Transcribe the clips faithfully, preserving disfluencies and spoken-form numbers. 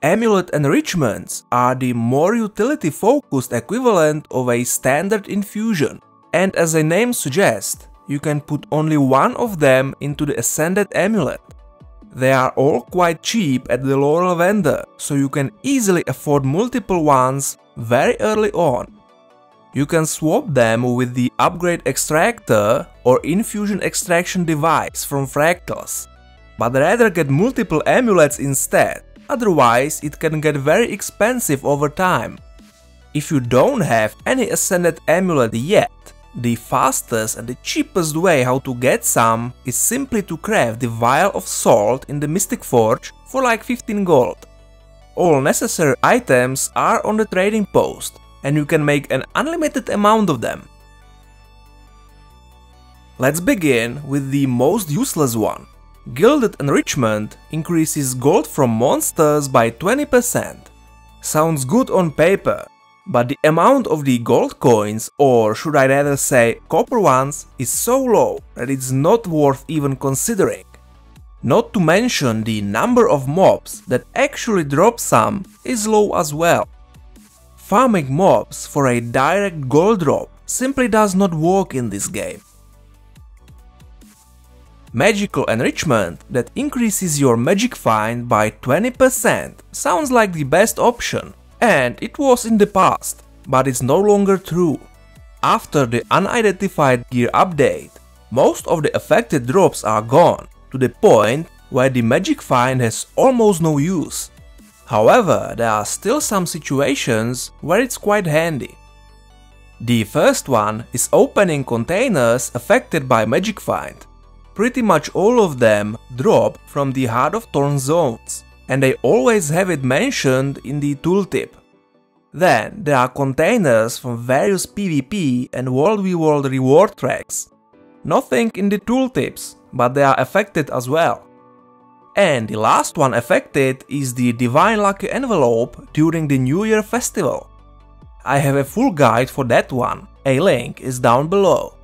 Amulet enrichments are the more utility-focused equivalent of a standard infusion, and as the name suggests, you can put only one of them into the ascended amulet. They are all quite cheap at the Laurel vendor, so you can easily afford multiple ones very early on. You can swap them with the Upgrade Extractor or Infusion Extraction Device from Fractals, but rather get multiple amulets instead. Otherwise, it can get very expensive over time. If you don't have any ascended amulet yet, the fastest and the cheapest way how to get some is simply to craft the Vial of Salt in the Mystic Forge for like fifteen gold. All necessary items are on the trading post, and you can make an unlimited amount of them. Let's begin with the most useless one. Gilded Enrichment increases gold from monsters by twenty percent. Sounds good on paper, but the amount of the gold coins, or should I rather say copper ones, is so low that it's not worth even considering. Not to mention the number of mobs that actually drop some is low as well. Farming mobs for a direct gold drop simply does not work in this game. Magical Enrichment that increases your Magic Find by twenty percent sounds like the best option, and it was in the past, but it's no longer true. After the Unidentified Gear update, most of the affected drops are gone, to the point where the Magic Find has almost no use. However, there are still some situations where it's quite handy. The first one is opening containers affected by Magic Find. Pretty much all of them drop from the Heart of Thorns zones, and they always have it mentioned in the tooltip. Then there are containers from various PvP and World v. World reward tracks. Nothing in the tooltips, but they are affected as well. And the last one affected is the Divine Lucky Envelope during the New Year Festival. I have a full guide for that one, a link is down below.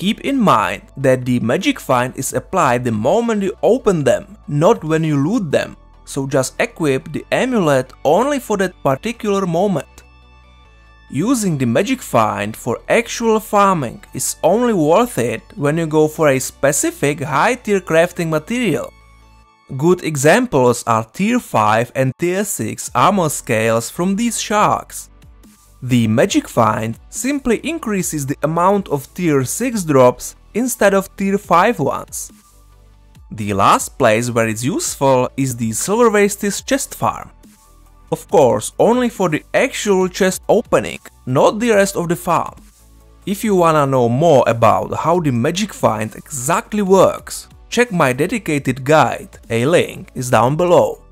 Keep in mind that the Magic Find is applied the moment you open them, not when you loot them, so just equip the amulet only for that particular moment. Using the Magic Find for actual farming is only worth it when you go for a specific high-tier crafting material. Good examples are tier five and tier six armor scales from these sharks. The Magic Find simply increases the amount of tier six drops instead of tier five ones. The last place where it's useful is the Silverwastes chest farm. Of course, only for the actual chest opening, not the rest of the farm. If you wanna know more about how the Magic Find exactly works, check my dedicated guide, a link is down below.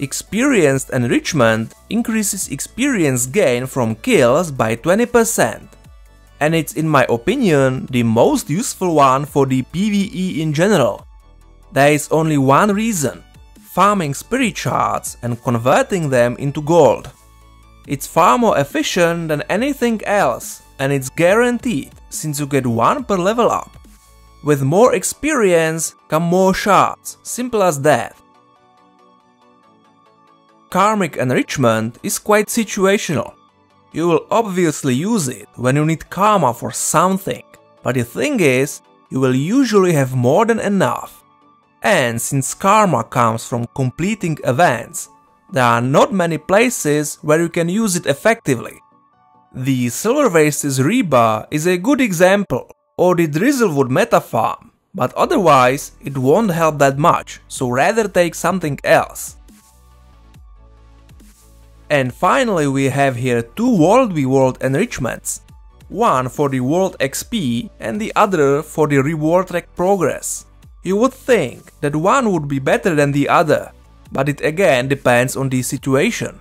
Experienced Enrichment increases experience gain from kills by twenty percent, and it's in my opinion the most useful one for the PvE in general. There is only one reason: farming spirit shards and converting them into gold. It's far more efficient than anything else, and it's guaranteed since you get one per level up. With more experience come more shards, simple as that. Karmic Enrichment is quite situational. You will obviously use it when you need karma for something, but the thing is, you will usually have more than enough. And since karma comes from completing events, there are not many places where you can use it effectively. The Silverwastes Rebar is a good example, or the Drizzlewood Meta Farm, but otherwise it won't help that much, so rather take something else. And finally, we have here two World v. World enrichments, one for the World X P and the other for the Reward Track progress. You would think that one would be better than the other, but it again depends on the situation.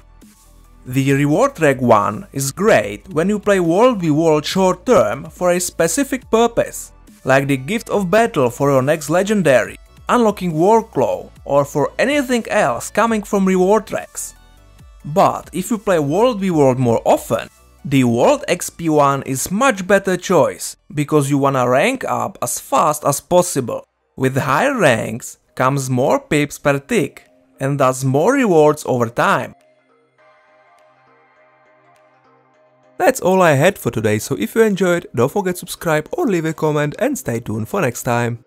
The Reward Track one is great when you play World v. World short term for a specific purpose, like the Gift of Battle for your next Legendary, unlocking Warclaw or for anything else coming from Reward Tracks. But if you play World v. World more often, the World X P one is much better choice, because you wanna rank up as fast as possible. With higher ranks comes more pips per tick, and thus more rewards over time. That's all I had for today, so if you enjoyed, don't forget to subscribe or leave a comment and stay tuned for next time.